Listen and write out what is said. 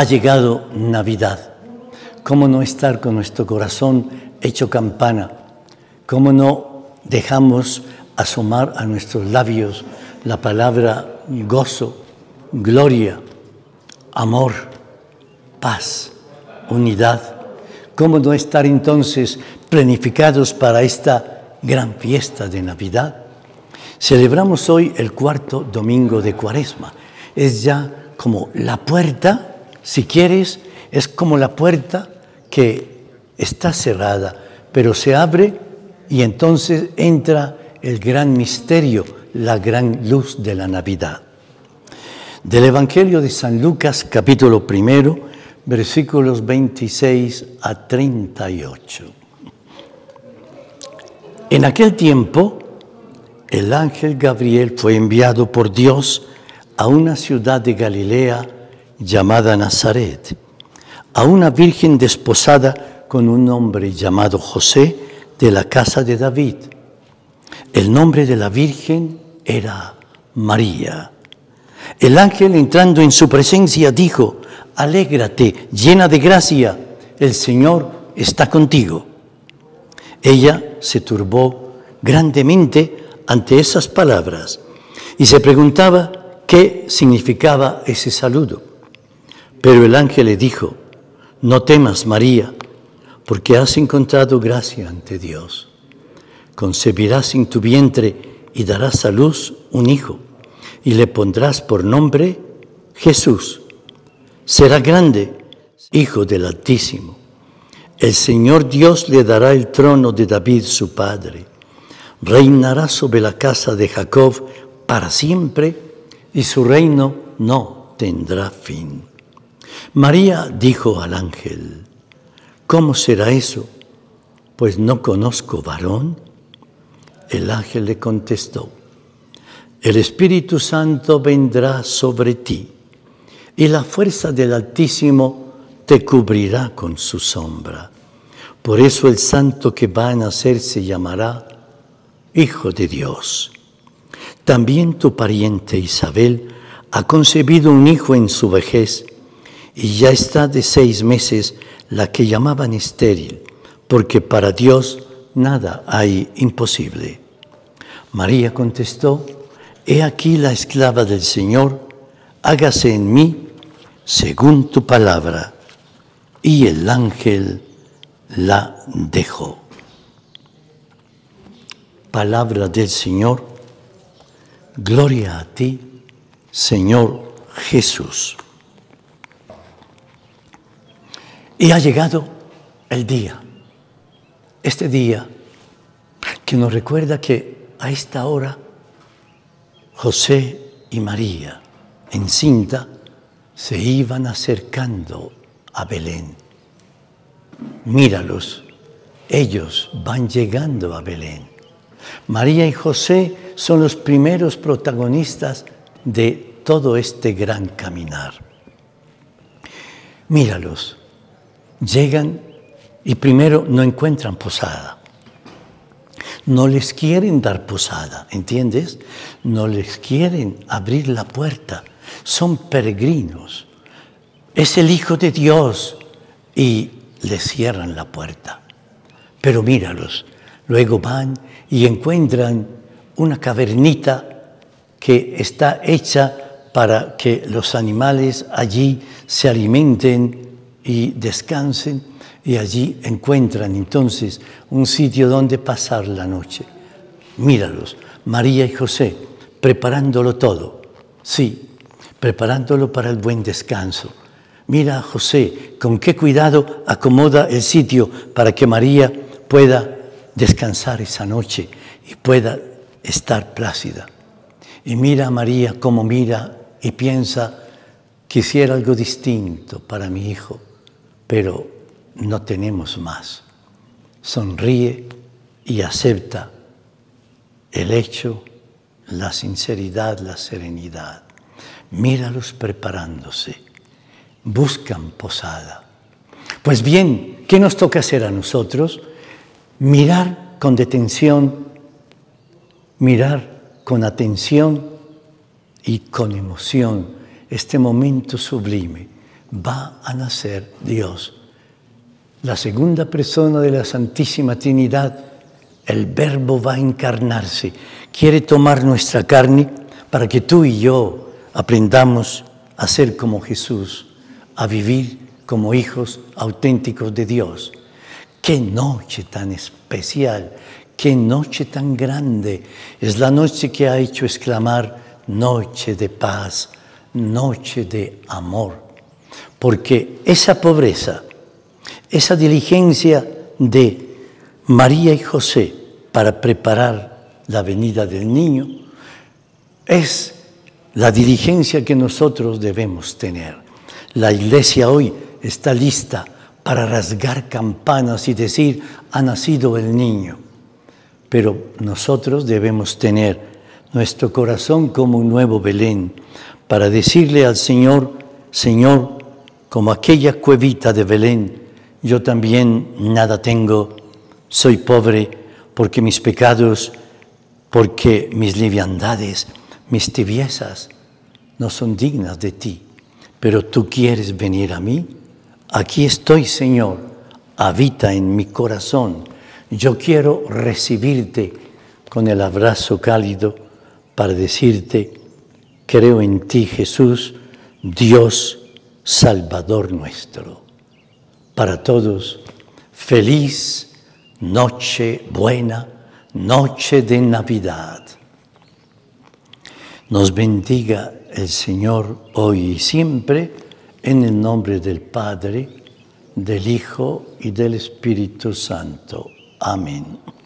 Ha llegado Navidad. ¿Cómo no estar con nuestro corazón hecho campana? ¿Cómo no dejamos asomar a nuestros labios la palabra gozo, gloria, amor, paz, unidad? ¿Cómo no estar entonces planificados para esta gran fiesta de Navidad? Celebramos hoy el cuarto domingo de Cuaresma. Es ya como la puerta, si quieres, es como la puerta que está cerrada, pero se abre y entonces entra el gran misterio, la gran luz de la Navidad. Del Evangelio de San Lucas, capítulo 1, versículos 26 a 38. En aquel tiempo, el ángel Gabriel fue enviado por Dios a una ciudad de Galilea llamada Nazaret, a una virgen desposada con un hombre llamado José, de la casa de David. El nombre de la virgen era María. El ángel, entrando en su presencia, dijo: «Alégrate, llena de gracia, el Señor está contigo». Ella se turbó grandemente ante esas palabras y se preguntaba qué significaba ese saludo. Pero el ángel le dijo: «No temas, María, porque has encontrado gracia ante Dios. Concebirás en tu vientre y darás a luz un hijo, y le pondrás por nombre Jesús. Será grande, hijo del Altísimo. El Señor Dios le dará el trono de David su padre. Reinará sobre la casa de Jacob para siempre, y su reino no tendrá fin». María dijo al ángel: «¿Cómo será eso? Pues no conozco varón». El ángel le contestó: «El Espíritu Santo vendrá sobre ti, y la fuerza del Altísimo te cubrirá con su sombra. Por eso el santo que va a nacer se llamará Hijo de Dios. También tu pariente Isabel ha concebido un hijo en su vejez, y ya está de 6 meses la que llamaban estéril, porque para Dios nada hay imposible». María contestó: «He aquí la esclava del Señor, hágase en mí según tu palabra». Y el ángel la dejó. Palabra del Señor. Gloria a ti, Señor Jesús. Y ha llegado el día, este día que nos recuerda que a esta hora José y María, encinta, se iban acercando a Belén. Míralos, ellos van llegando a Belén. María y José son los primeros protagonistas de todo este gran caminar. Míralos, llegan y primero no encuentran posada. No les quieren dar posada, ¿entiendes? No les quieren abrir la puerta. Son peregrinos, es el Hijo de Dios, y le cierran la puerta. Pero míralos, luego van y encuentran una cavernita que está hecha para que los animales allí se alimenten y descansen, y allí encuentran entonces un sitio donde pasar la noche. Míralos, María y José, preparándolo todo, sí, preparándolo para el buen descanso. Mira a José, con qué cuidado acomoda el sitio para que María pueda descansar esa noche y pueda estar plácida. Y mira a María como mira y piensa: quisiera algo distinto para mi hijo, pero no tenemos más. Sonríe y acepta el hecho, la sinceridad, la serenidad. Míralos preparándose, buscan posada. Pues bien, ¿qué nos toca hacer a nosotros? Mirar con detención, mirar con atención y con emoción este momento sublime, va a nacer Dios. La segunda persona de la Santísima Trinidad, el Verbo, va a encarnarse. Quiere tomar nuestra carne para que tú y yo aprendamos a ser como Jesús, a vivir como hijos auténticos de Dios. ¡Qué noche tan especial! ¡Qué noche tan grande! Es la noche que ha hecho exclamar noche de paz, noche de amor. Porque esa pobreza, esa diligencia de María y José para preparar la venida del niño es la diligencia que nosotros debemos tener. La Iglesia hoy está lista para rasgar campanas y decir, ha nacido el niño. Pero nosotros debemos tener nuestro corazón como un nuevo Belén para decirle al Señor, Señor, como aquella cuevita de Belén, yo también nada tengo, soy pobre porque mis pecados, porque mis liviandades, mis tibiezas no son dignas de ti. Pero tú quieres venir a mí. Aquí estoy, Señor, habita en mi corazón. Yo quiero recibirte con el abrazo cálido para decirte, creo en ti, Jesús, Dios Salvador nuestro. Para todos, feliz noche buena, noche de Navidad. Nos bendiga el Señor hoy y siempre, en el nombre del Padre, del Hijo y del Espíritu Santo. Amén.